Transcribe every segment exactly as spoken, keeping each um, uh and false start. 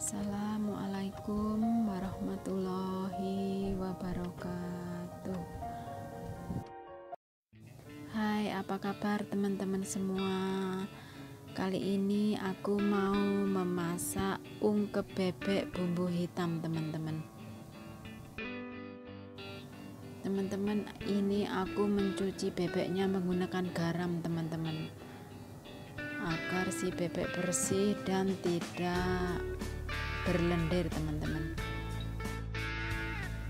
Assalamualaikum warahmatullahi wabarakatuh. Hai, apa kabar teman-teman semua? Kali ini aku mau memasak ungkep bebek bumbu hitam, teman-teman. Teman-teman, ini aku mencuci bebeknya menggunakan garam, teman-teman, agar si bebek bersih dan tidak berlendir, teman-teman.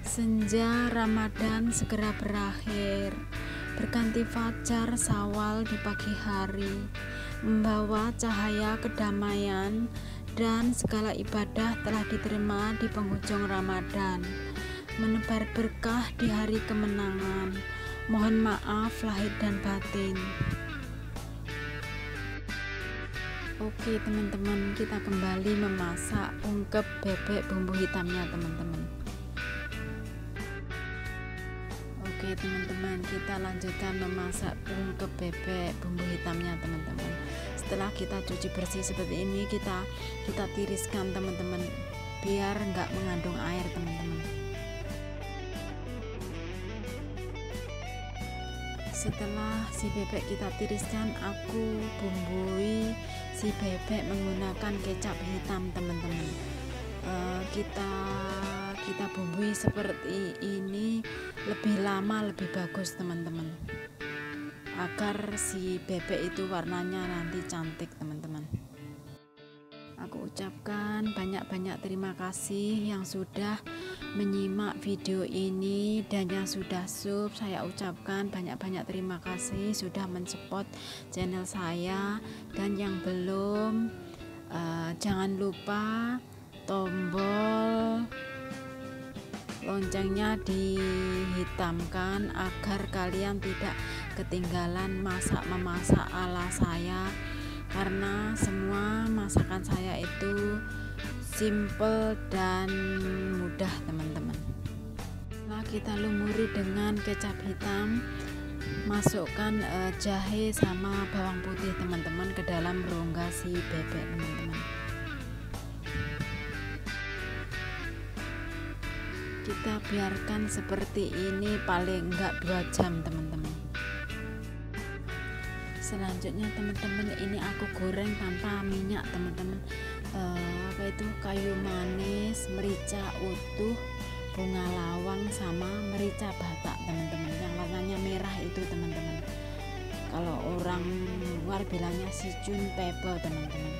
Senja Ramadan segera berakhir, berganti fajar Syawal di pagi hari, membawa cahaya kedamaian, dan segala ibadah telah diterima di penghujung Ramadan, menebar berkah di hari kemenangan. Mohon maaf lahir dan batin. Oke teman-teman, kita kembali memasak ungkep bebek bumbu hitamnya, teman-teman. Oke teman-teman, kita lanjutkan memasak ungkep bebek bumbu hitamnya, teman-teman. Setelah kita cuci bersih seperti ini, kita kita tiriskan, teman-teman, biar nggak mengandung air, teman-teman. Setelah si bebek kita tiriskan, aku bumbui si bebek menggunakan kecap hitam, teman-teman. E, kita kita bumbui seperti ini, lebih lama lebih bagus, teman-teman, agar si bebek itu warnanya nanti cantik, teman-teman. Aku ucapkan banyak-banyak terima kasih yang sudah menyimak video ini, dan yang sudah sub saya ucapkan banyak-banyak terima kasih sudah mensupport channel saya. Dan yang belum, uh, jangan lupa tombol loncengnya dihitamkan agar kalian tidak ketinggalan masak-memasak ala saya, karena semua masakan saya itu simple dan mudah, teman-teman. Nah, kita lumuri dengan kecap hitam, masukkan eh, jahe sama bawang putih, teman-teman, ke dalam rongga si bebek, teman-teman. Kita biarkan seperti ini paling enggak dua jam, teman-teman. Selanjutnya teman-teman, ini aku goreng tanpa minyak, teman-teman. E, apa itu, kayu manis, merica utuh, bunga lawang, sama merica batak, teman-teman, yang warnanya merah itu, teman-teman. Kalau orang luar bilangnya Sichuan pepper, teman-teman.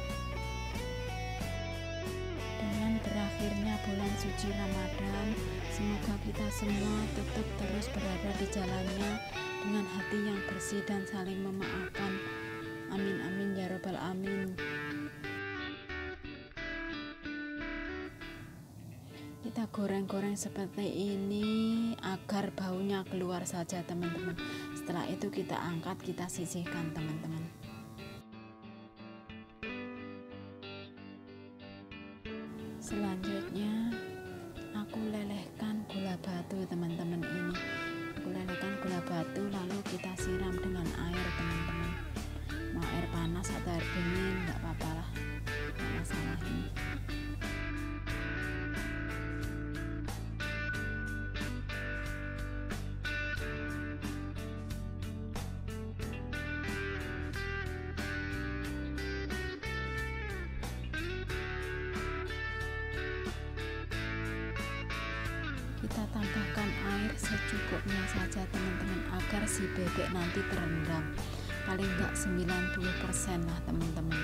Dengan berakhirnya bulan suci Ramadan, semoga kita semua tetap terus berada di jalannya dengan hati yang bersih dan saling memaafkan. Amin amin ya rabbal alamin. Kita goreng-goreng seperti ini agar baunya keluar saja, teman-teman. Setelah itu kita angkat, kita sisihkan, teman-teman. Selanjutnya aku lelehkan gula batu, teman-teman. Ini aku lelehkan gula batu, lalu kita siram dengan air, teman-teman. Mau air panas atau air dingin nggak apa-apa lah, nggak masalah ini. Kita tambahkan air secukupnya saja, teman-teman, agar si bebek nanti terendam paling enggak sembilan puluh persen lah, teman-teman.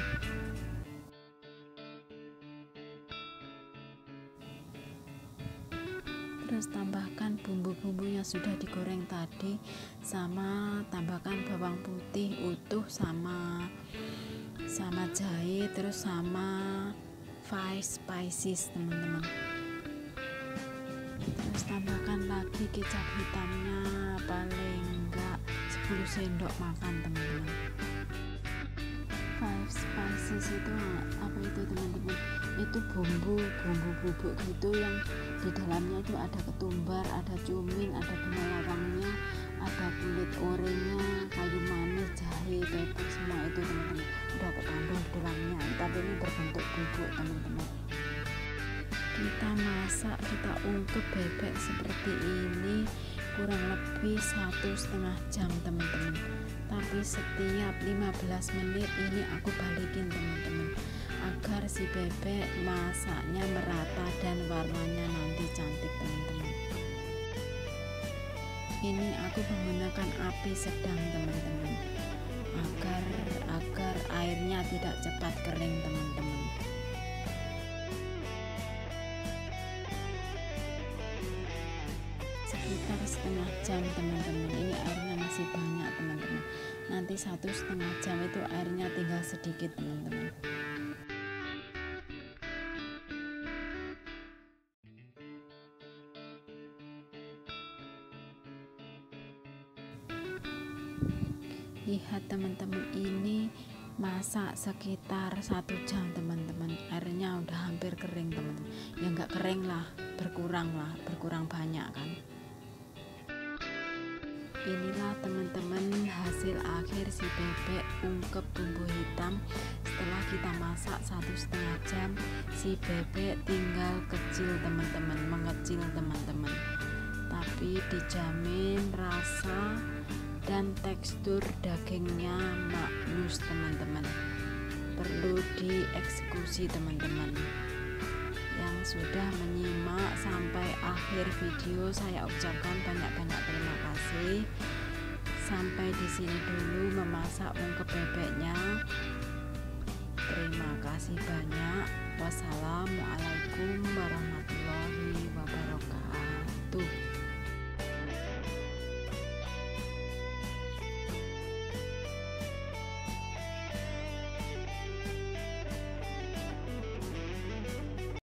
Terus tambahkan bumbu-bumbu yang sudah digoreng tadi, sama tambahkan bawang putih utuh, sama sama jahe, terus sama five spices, teman-teman. Terus tambahkan lagi kecap hitamnya, paling enggak sepuluh sendok makan, teman-teman. Five spices itu apa itu, teman-teman? Itu bumbu bumbu bubuk gitu, yang di dalamnya itu ada ketumbar, ada cumin, ada bunga lawangnya, ada kulit orenya, kayu manis, jahe, pepper, semua itu, teman-teman, udah terkandung di dalamnya, tapi ini berbentuk bubuk, teman-teman. kita masak, kita ungkep bebek seperti ini kurang lebih satu setengah jam teman-teman, tapi setiap lima belas menit ini aku balikin teman-teman agar si bebek masaknya merata dan warnanya nanti cantik teman-teman. Ini aku menggunakan api sedang teman-teman agar agar airnya tidak cepat kering teman-teman. Sekitar setengah jam teman-teman, ini airnya masih banyak teman-teman, nanti satu setengah jam itu airnya tinggal sedikit teman-teman. Lihat teman-teman, ini masak sekitar satu jam teman-teman, airnya udah hampir kering teman-teman, ya nggak kering lah, berkurang lah, berkurang banyak kan. Inilah teman-teman hasil akhir si bebek ungkep bumbu hitam. Setelah kita masak satu setengah jam, si bebek tinggal kecil teman-teman, mengecil teman-teman, tapi dijamin rasa dan tekstur dagingnya maknyus teman-teman, perlu dieksekusi teman-teman. Yang sudah menyimak sampai akhir video saya ucapkan banyak-banyak terima kasih. Sampai di sini dulu memasak ungkep bebeknya, terima kasih banyak. Wassalamualaikum warahmatullahi wabarakatuh.